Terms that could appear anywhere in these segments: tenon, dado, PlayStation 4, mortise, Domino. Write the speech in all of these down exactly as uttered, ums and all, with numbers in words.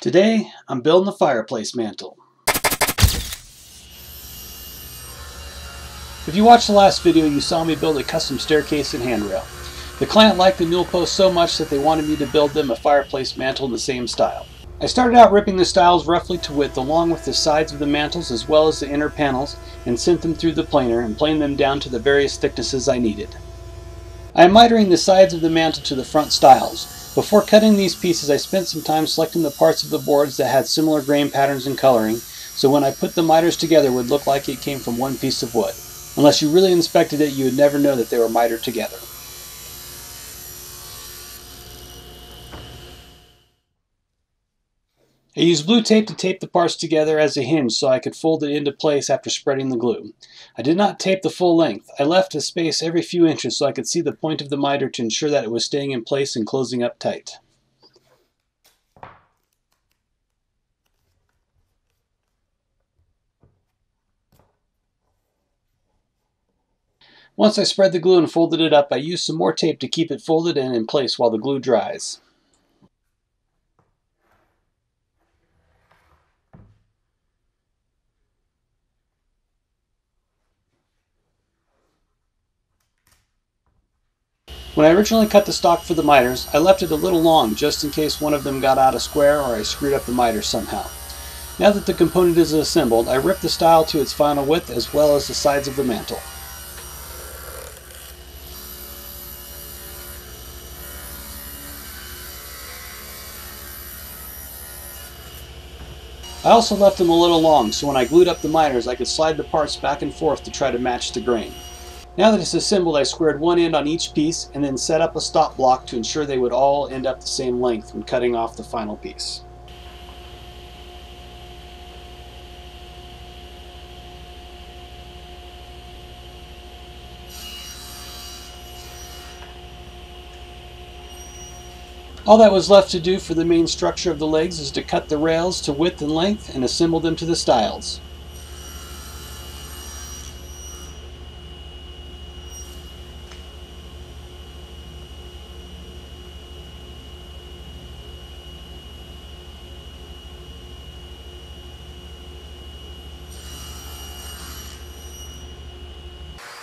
Today, I'm building the fireplace mantle. If you watched the last video, you saw me build a custom staircase and handrail. The client liked the mule post so much that they wanted me to build them a fireplace mantle in the same style. I started out ripping the stiles roughly to width along with the sides of the mantles as well as the inner panels and sent them through the planer and planed them down to the various thicknesses I needed. I am mitering the sides of the mantle to the front stiles. Before cutting these pieces, I spent some time selecting the parts of the boards that had similar grain patterns and coloring, so when I put the miters together it would look like it came from one piece of wood. Unless you really inspected it, you would never know that they were mitered together. I used blue tape to tape the parts together as a hinge so I could fold it into place after spreading the glue. I did not tape the full length. I left a space every few inches so I could see the point of the miter to ensure that it was staying in place and closing up tight. Once I spread the glue and folded it up, I used some more tape to keep it folded and in place while the glue dries. When I originally cut the stock for the miters, I left it a little long just in case one of them got out of square or I screwed up the miter somehow. Now that the component is assembled, I ripped the stile to its final width as well as the sides of the mantle. I also left them a little long so when I glued up the miters I could slide the parts back and forth to try to match the grain. Now that it's assembled, I squared one end on each piece and then set up a stop block to ensure they would all end up the same length when cutting off the final piece. All that was left to do for the main structure of the legs is to cut the rails to width and length and assemble them to the stiles.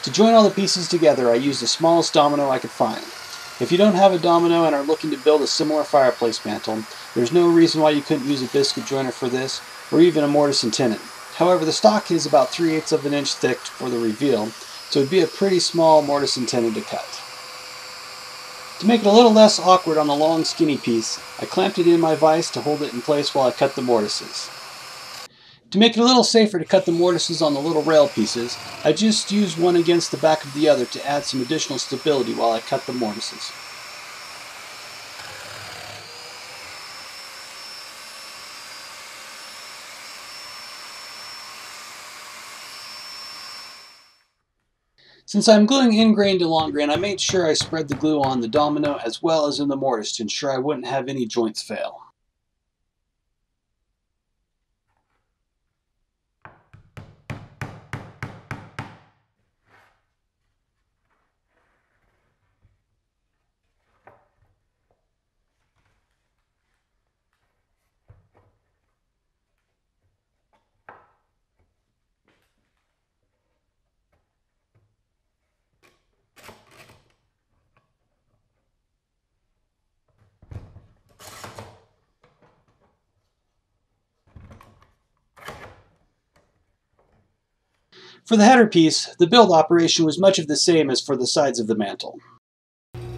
To join all the pieces together, I used the smallest domino I could find. If you don't have a domino and are looking to build a similar fireplace mantle, there's no reason why you couldn't use a biscuit joiner for this, or even a mortise and tenon. However, the stock is about three eighths of an inch thick for the reveal, so it would be a pretty small mortise and tenon to cut. To make it a little less awkward on the long skinny piece, I clamped it in my vise to hold it in place while I cut the mortises. To make it a little safer to cut the mortises on the little rail pieces, I just used one against the back of the other to add some additional stability while I cut the mortises. Since I'm gluing end grain to long grain, I made sure I spread the glue on the domino as well as in the mortise to ensure I wouldn't have any joints fail. For the header piece, the build operation was much of the same as for the sides of the mantle.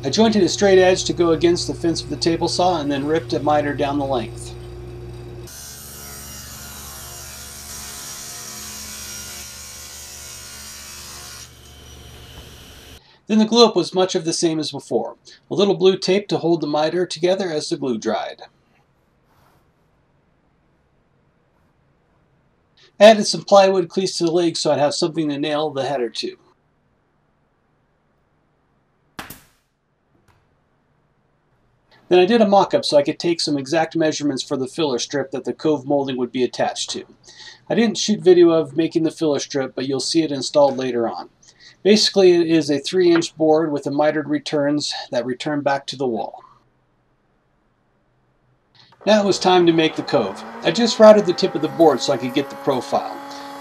I jointed a straight edge to go against the fence of the table saw and then ripped a miter down the length. Then the glue up was much of the same as before, a little blue tape to hold the miter together as the glue dried. I added some plywood cleats to the legs so I'd have something to nail the header to. Then I did a mock-up so I could take some exact measurements for the filler strip that the cove molding would be attached to. I didn't shoot video of making the filler strip, but you'll see it installed later on. Basically, it is a three inch board with a mitered returns that return back to the wall. Now it was time to make the cove. I just routed the tip of the board so I could get the profile.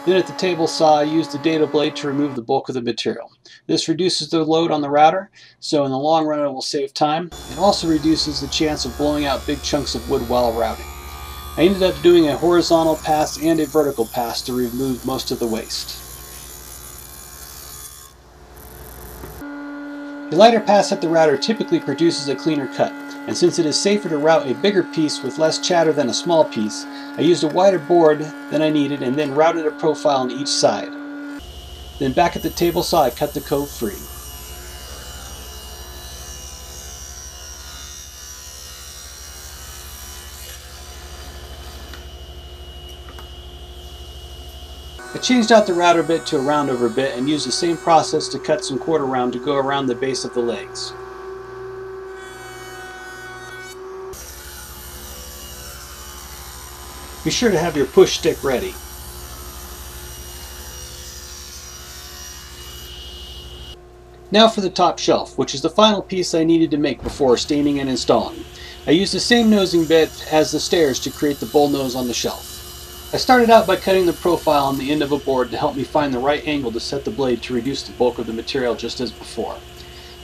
Then at the table saw, I used the dado blade to remove the bulk of the material. This reduces the load on the router, so in the long run it will save time. It also reduces the chance of blowing out big chunks of wood while routing. I ended up doing a horizontal pass and a vertical pass to remove most of the waste. The lighter pass at the router typically produces a cleaner cut, and since it is safer to route a bigger piece with less chatter than a small piece, I used a wider board than I needed and then routed a profile on each side. Then back at the table saw, I cut the cove free. I changed out the router bit to a roundover bit and used the same process to cut some quarter round to go around the base of the legs. Be sure to have your push stick ready. Now for the top shelf, which is the final piece I needed to make before staining and installing. I used the same nosing bit as the stairs to create the bull nose on the shelf. I started out by cutting the profile on the end of a board to help me find the right angle to set the blade to reduce the bulk of the material just as before.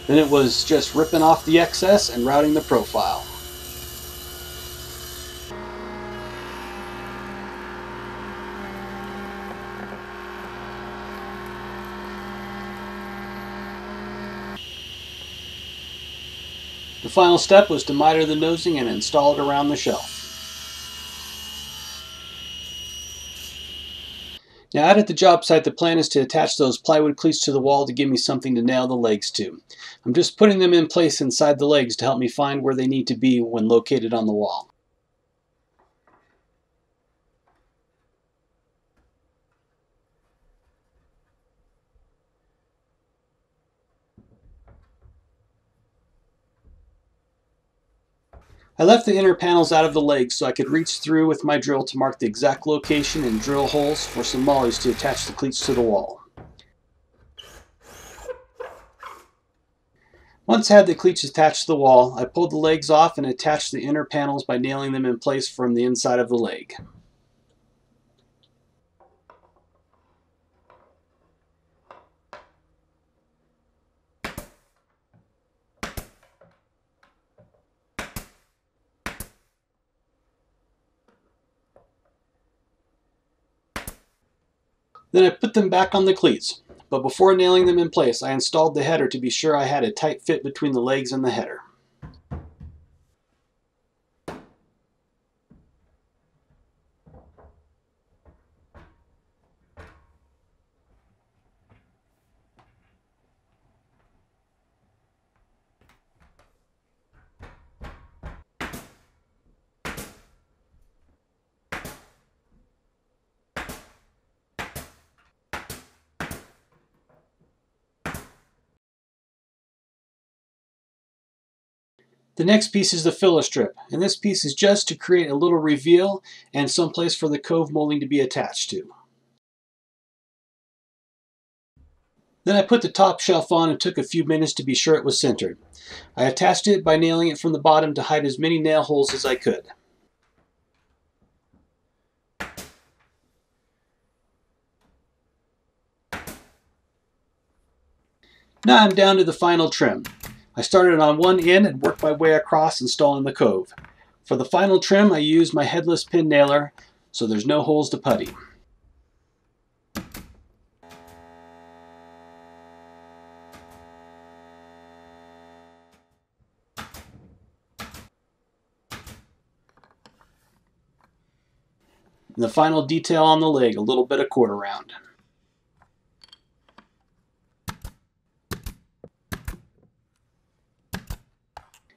Then it was just ripping off the excess and routing the profile. The final step was to miter the nosing and install it around the shelf. Now out at the job site, the plan is to attach those plywood cleats to the wall to give me something to nail the legs to. I'm just putting them in place inside the legs to help me find where they need to be when located on the wall. I left the inner panels out of the legs so I could reach through with my drill to mark the exact location and drill holes for some mollies to attach the cleats to the wall. Once I had the cleats attached to the wall, I pulled the legs off and attached the inner panels by nailing them in place from the inside of the leg. Then I put them back on the cleats, but before nailing them in place, I installed the header to be sure I had a tight fit between the legs and the header. The next piece is the filler strip, and this piece is just to create a little reveal and someplace for the cove molding to be attached to. Then I put the top shelf on and took a few minutes to be sure it was centered. I attached it by nailing it from the bottom to hide as many nail holes as I could. Now I'm down to the final trim. I started on one end and worked my way across, installing the cove. For the final trim, I used my headless pin nailer, so there's no holes to putty. And the final detail on the leg, a little bit of quarter round.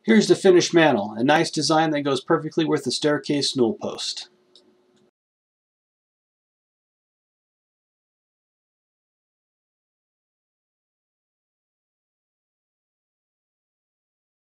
Here's the finished mantle, a nice design that goes perfectly with the staircase newel post.